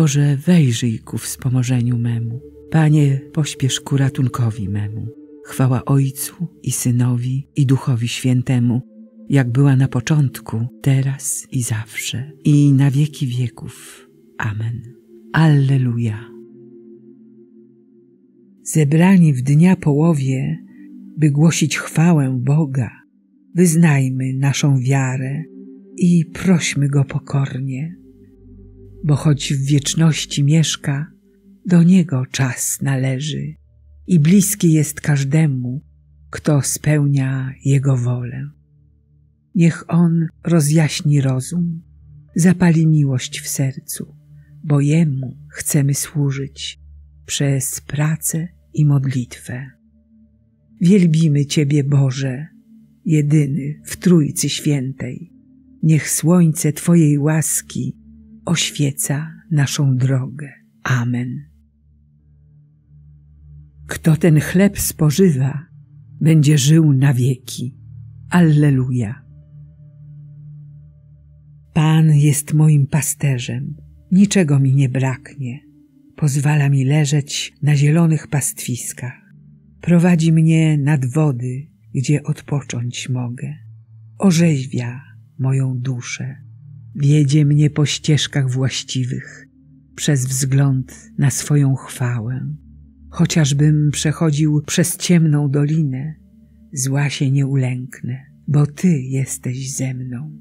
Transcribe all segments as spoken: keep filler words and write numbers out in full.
Boże, wejrzyj ku wspomożeniu memu. Panie, pośpiesz ku ratunkowi memu. Chwała Ojcu i Synowi, i Duchowi Świętemu, jak była na początku, teraz i zawsze, i na wieki wieków. Amen. Alleluja. Zebrani w dnia połowie, by głosić chwałę Boga, wyznajmy naszą wiarę i prośmy Go pokornie, bo choć w wieczności mieszka, do Niego czas należy i bliski jest każdemu, kto spełnia Jego wolę. Niech On rozjaśni rozum, zapali miłość w sercu, bo Jemu chcemy służyć przez pracę i modlitwę. Wielbimy Ciebie, Boże, jedyny w Trójcy Świętej. Niech słońce Twojej łaski oświeca naszą drogę. Amen. Kto ten chleb spożywa, będzie żył na wieki. Alleluja. Pan jest moim pasterzem, niczego mi nie braknie. Pozwala mi leżeć na zielonych pastwiskach. Prowadzi mnie nad wody, gdzie odpocząć mogę. Orzeźwia moją duszę. Wiedzie mnie po ścieżkach właściwych, przez wzgląd na swoją chwałę. Chociażbym przechodził przez ciemną dolinę, zła się nie ulęknę, bo Ty jesteś ze mną.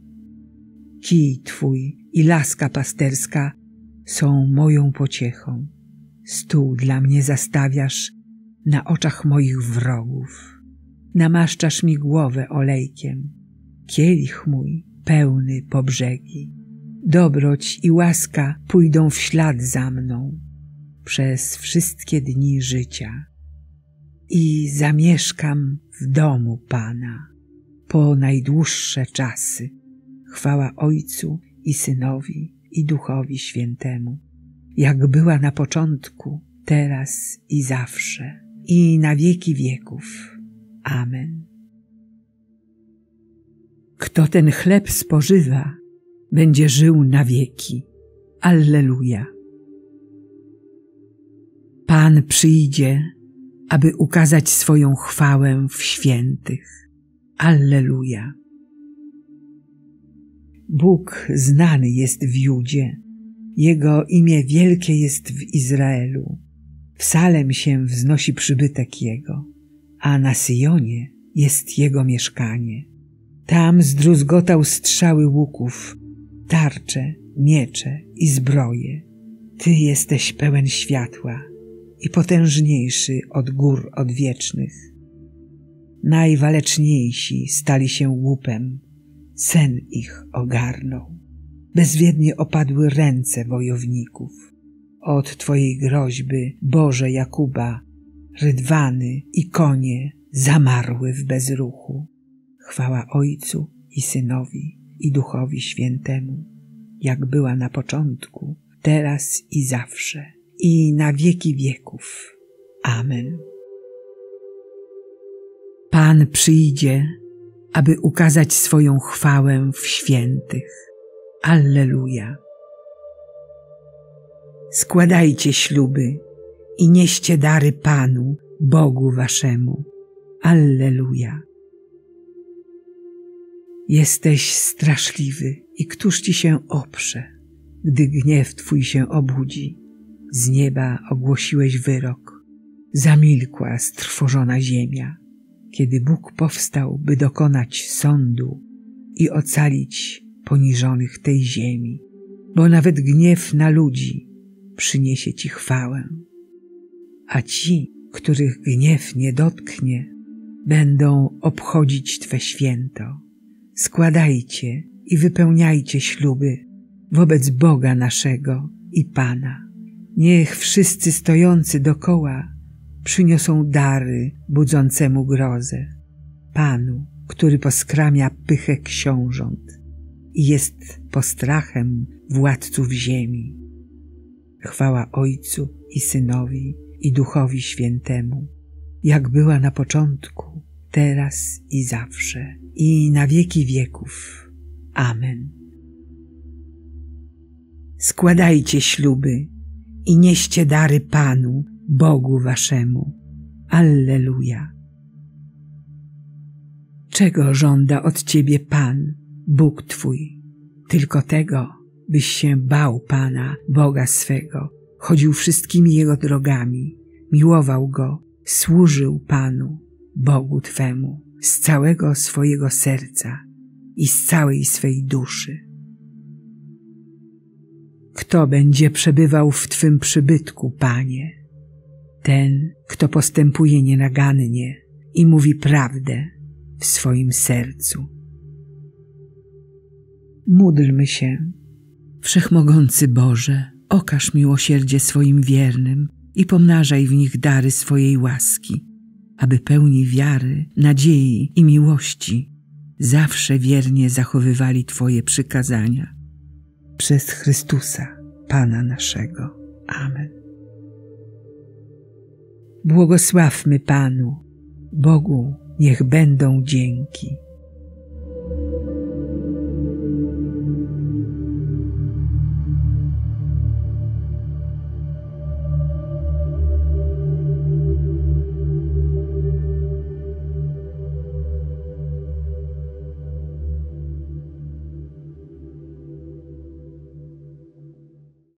Kij Twój i laska pasterska są moją pociechą. Stół dla mnie zastawiasz na oczach moich wrogów. Namaszczasz mi głowę olejkiem, kielich mój pełny po brzegi. Dobroć i łaska pójdą w ślad za mną przez wszystkie dni życia. I zamieszkam w domu Pana po najdłuższe czasy. Chwała Ojcu i Synowi, i Duchowi Świętemu, jak była na początku, teraz i zawsze, i na wieki wieków. Amen. Kto ten chleb spożywa, będzie żył na wieki. Alleluja. Pan przyjdzie, aby ukazać swoją chwałę w świętych. Alleluja. Bóg znany jest w Judzie, Jego imię wielkie jest w Izraelu. W Salem się wznosi przybytek Jego, a na Syjonie jest Jego mieszkanie. Tam zdruzgotał strzały łuków, tarcze, miecze i zbroje. Ty jesteś pełen światła i potężniejszy od gór odwiecznych. Najwaleczniejsi stali się łupem, sen ich ogarnął. Bezwiednie opadły ręce wojowników. Od Twojej groźby, Boże Jakuba, rydwany i konie zamarły w bezruchu. Chwała Ojcu i Synowi, i Duchowi Świętemu, jak była na początku, teraz i zawsze, i na wieki wieków. Amen. Pan przyjdzie, aby ukazać swoją chwałę w świętych. Alleluja. Składajcie śluby i nieście dary Panu, Bogu waszemu. Alleluja. Jesteś straszliwy i któż Ci się oprze, gdy gniew Twój się obudzi? Z nieba ogłosiłeś wyrok, zamilkła strwożona ziemia. Kiedy Bóg powstał, by dokonać sądu i ocalić poniżonych tej ziemi, bo nawet gniew na ludzi przyniesie Ci chwałę, a ci, których gniew nie dotknie, będą obchodzić Twe święto. Składajcie i wypełniajcie śluby wobec Boga naszego i Pana. Niech wszyscy stojący dokoła przyniosą dary budzącemu grozę, Panu, który poskramia pychę książąt i jest postrachem władców ziemi. Chwała Ojcu i Synowi, i Duchowi Świętemu, jak była na początku, teraz i zawsze, i na wieki wieków. Amen. składajcie śluby i nieście dary Panu, Bogu waszemu. Alleluja. Czego żąda od ciebie Pan, Bóg twój? Tylko tego, byś się bał Pana, Boga swego, chodził wszystkimi Jego drogami, miłował Go, służył Panu, Bogu twemu, z całego swojego serca i z całej swej duszy. Kto będzie przebywał w Twym przybytku, Panie? Ten, kto postępuje nienagannie i mówi prawdę w swoim sercu. Módlmy się. Wszechmogący Boże, okaż miłosierdzie swoim wiernym i pomnażaj w nich dary swojej łaski, aby pełni wiary, nadziei i miłości zawsze wiernie zachowywali Twoje przykazania. Przez Chrystusa, Pana naszego. Amen. Błogosławmy Panu, Bogu niech będą dzięki.